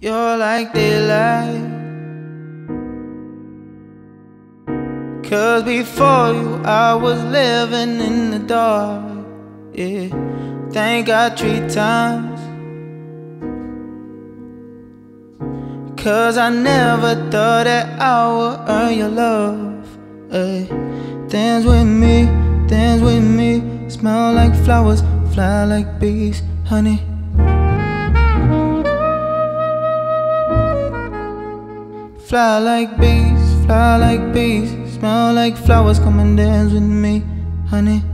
You're like daylight, 'cause before you I was living in the dark. Yeah, thank God 3 times, 'cause I never thought that I would earn your love. Ay, dance with me, dance with me. Smell like flowers, fly like bees, honey. Fly like bees, fly like bees. Smell like flowers, come and dance with me, honey.